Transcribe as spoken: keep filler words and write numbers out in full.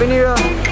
Happy New Year.